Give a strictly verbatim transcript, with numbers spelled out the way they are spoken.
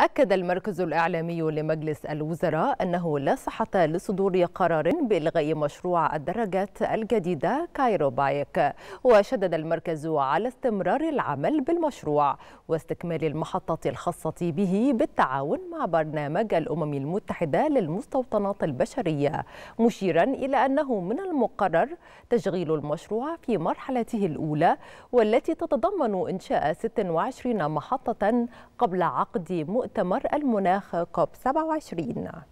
أكد المركز الإعلامي لمجلس الوزراء أنه لا صحة لصدور قرار بإلغاء مشروع الدراجات الجديدة كايرو بايك، وشدد المركز على استمرار العمل بالمشروع واستكمال المحطات الخاصة به بالتعاون مع برنامج الأمم المتحدة للمستوطنات البشرية، مشيرا إلى أنه من المقرر تشغيل المشروع في مرحلته الأولى والتي تتضمن إنشاء ست وعشرين محطة قبل عقد مؤتمر المناخ كوب سبعة وعشرين.